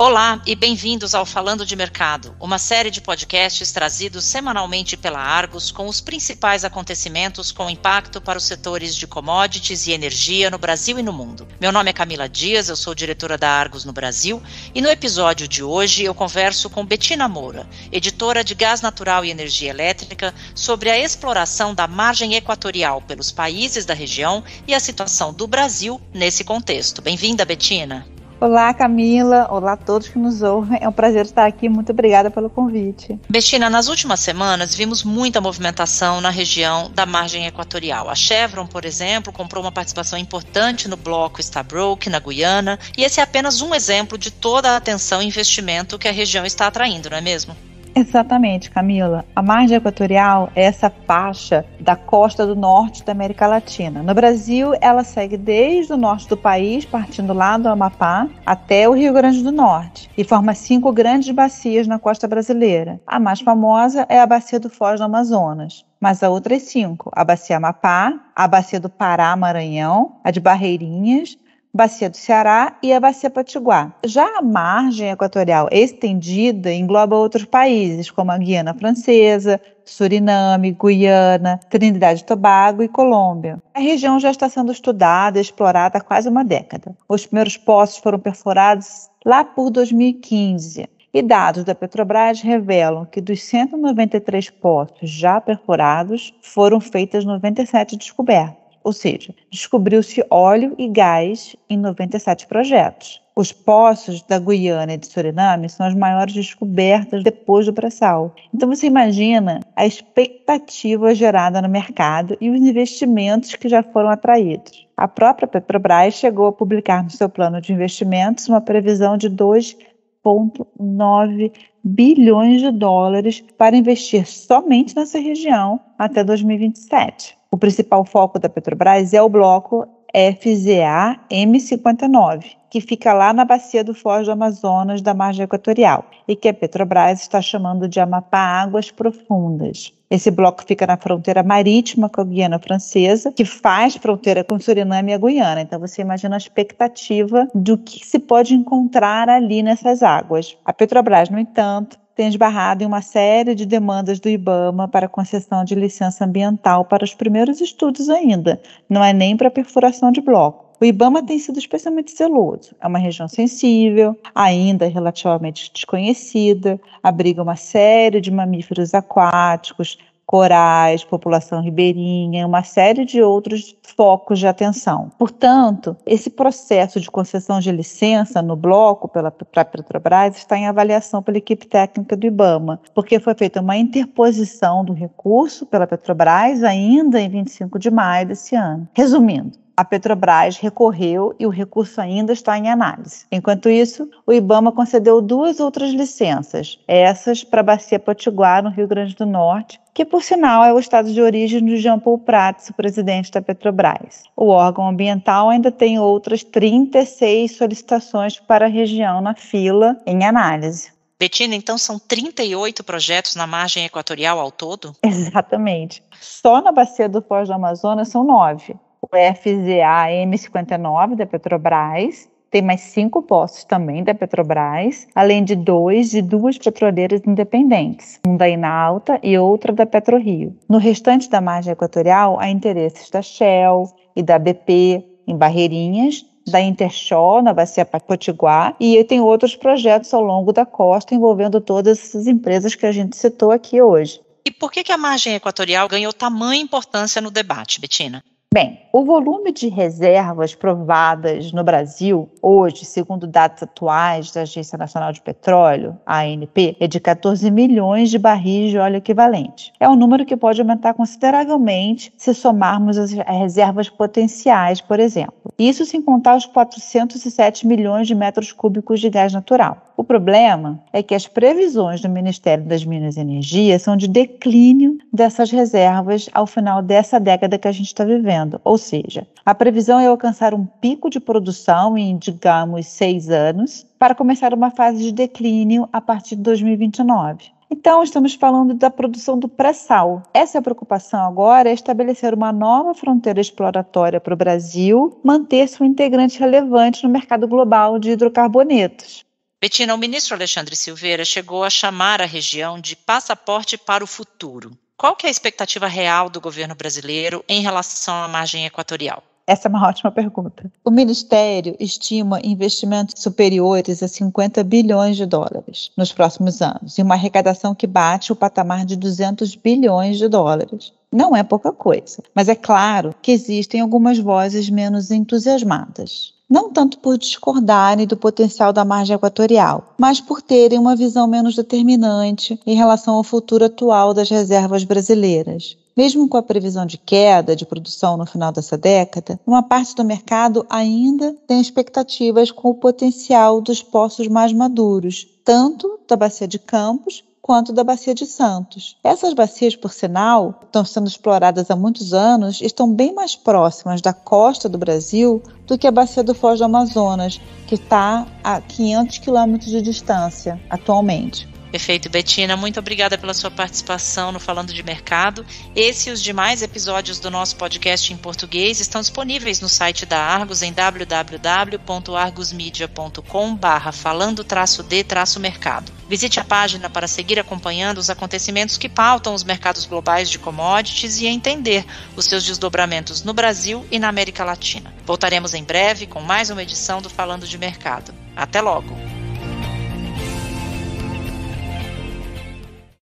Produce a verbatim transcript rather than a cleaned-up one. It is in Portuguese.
Olá e bem-vindos ao Falando de Mercado, uma série de podcasts trazidos semanalmente pela Argus com os principais acontecimentos com impacto para os setores de commodities e energia no Brasil e no mundo. Meu nome é Camila Dias, eu sou diretora da Argus no Brasil e no episódio de hoje eu converso com Betina Moura, editora de Gás Natural e Energia Elétrica, sobre a exploração da margem equatorial pelos países da região e a situação do Brasil nesse contexto. Bem-vinda, Betina. Olá, Camila. Olá a todos que nos ouvem. É um prazer estar aqui. Muito obrigada pelo convite. Betina, nas últimas semanas vimos muita movimentação na região da margem equatorial. A Chevron, por exemplo, comprou uma participação importante no bloco Stabroek, na Guiana. E esse é apenas um exemplo de toda a atenção e investimento que a região está atraindo, não é mesmo? Exatamente, Camila. A margem equatorial é essa faixa da costa do norte da América Latina. No Brasil, ela segue desde o norte do país, partindo lá do Amapá, até o Rio Grande do Norte, e forma cinco grandes bacias na costa brasileira. A mais famosa é a bacia do Foz do Amazonas, mas há outras cinco: a Bacia Amapá, a bacia do Pará-Maranhão, a de Barreirinhas, Bacia do Ceará e a Bacia Potiguar. Já a margem equatorial estendida engloba outros países, como a Guiana Francesa, Suriname, Guiana, Trinidad e Tobago e Colômbia. A região já está sendo estudada e explorada há quase uma década. Os primeiros poços foram perfurados lá por dois mil e quinze. E dados da Petrobras revelam que dos cento e noventa e três poços já perfurados, foram feitas noventa e sete descobertas. Ou seja, descobriu-se óleo e gás em noventa e sete projetos. Os poços da Guiana e de Suriname são as maiores descobertas depois do pré-sal. Então você imagina a expectativa gerada no mercado e os investimentos que já foram atraídos. A própria Petrobras chegou a publicar no seu plano de investimentos uma previsão de dois vírgula nove bilhões de dólares para investir somente nessa região até dois mil e vinte e sete. O principal foco da Petrobras é o bloco F Z A M cinquenta e nove, que fica lá na bacia do Foz do Amazonas da margem equatorial e que a Petrobras está chamando de Amapá Águas Profundas. Esse bloco fica na fronteira marítima com a Guiana Francesa, que faz fronteira com Suriname e a Guiana. Então você imagina a expectativa do que se pode encontrar ali nessas águas. A Petrobras, no entanto, tem esbarrado em uma série de demandas do IBAMA para concessão de licença ambiental para os primeiros estudos ainda, não é nem para perfuração de bloco. O IBAMA tem sido especialmente zeloso, é uma região sensível, ainda relativamente desconhecida, abriga uma série de mamíferos aquáticos, corais, população ribeirinha, uma série de outros focos de atenção. Portanto, esse processo de concessão de licença no bloco pela pra Petrobras está em avaliação pela equipe técnica do IBAMA, porque foi feita uma interposição do recurso pela Petrobras ainda em vinte e cinco de maio desse ano. Resumindo, a Petrobras recorreu e o recurso ainda está em análise. Enquanto isso, o IBAMA concedeu duas outras licenças, essas para a Bacia Potiguar, no Rio Grande do Norte, que, por sinal, é o estado de origem do Jean Paul Prats, o presidente da Petrobras. O órgão ambiental ainda tem outras trinta e seis solicitações para a região na fila em análise. Betina, então são trinta e oito projetos na margem equatorial ao todo? Exatamente. Só na Bacia do Foz do Amazonas são nove. O F Z A M cinquenta e nove da Petrobras, tem mais cinco poços também da Petrobras, além de dois de duas petroleiras independentes, um da Enauta e outra da Petro Rio. No restante da margem equatorial, há interesses da Shell e da B P em Barreirinhas, da Interchó, na Bacia Potiguar, e tem outros projetos ao longo da costa envolvendo todas essas empresas que a gente citou aqui hoje. E por que que a margem equatorial ganhou tamanha importância no debate, Betina? Bem, o volume de reservas provadas no Brasil hoje, segundo dados atuais da Agência Nacional de Petróleo, A N P, é de catorze milhões de barris de óleo equivalente. É um número que pode aumentar consideravelmente se somarmos as reservas potenciais, por exemplo. Isso sem contar os quatrocentos e sete milhões de metros cúbicos de gás natural. O problema é que as previsões do Ministério das Minas e Energia são de declínio dessas reservas ao final dessa década que a gente está vivendo. Ou seja, a previsão é alcançar um pico de produção em, digamos, seis anos, para começar uma fase de declínio a partir de dois mil e vinte e nove. Então, estamos falando da produção do pré-sal. Essa preocupação agora é estabelecer uma nova fronteira exploratória para o Brasil, manter-se um integrante relevante no mercado global de hidrocarbonetos. Betina, o ministro Alexandre Silveira chegou a chamar a região de passaporte para o futuro. Qual que é a expectativa real do governo brasileiro em relação à margem equatorial? Essa é uma ótima pergunta. O Ministério estima investimentos superiores a cinquenta bilhões de dólares nos próximos anos e uma arrecadação que bate o patamar de duzentos bilhões de dólares. Não é pouca coisa, mas é claro que existem algumas vozes menos entusiasmadas. Não tanto por discordarem do potencial da margem equatorial, mas por terem uma visão menos determinante em relação ao futuro atual das reservas brasileiras. Mesmo com a previsão de queda de produção no final dessa década, uma parte do mercado ainda tem expectativas com o potencial dos poços mais maduros, tanto da Bacia de Campos quanto da Bacia de Santos. Essas bacias, por sinal, estão sendo exploradas há muitos anos e estão bem mais próximas da costa do Brasil do que a Bacia do Foz do Amazonas, que está a quinhentos quilômetros de distância atualmente. Perfeito, Betina. Muito obrigada pela sua participação no Falando de Mercado. Esse e os demais episódios do nosso podcast em português estão disponíveis no site da Argus em w w w ponto argus media ponto com barra falando traço de traço mercado. Visite a página para seguir acompanhando os acontecimentos que pautam os mercados globais de commodities e entender os seus desdobramentos no Brasil e na América Latina. Voltaremos em breve com mais uma edição do Falando de Mercado. Até logo!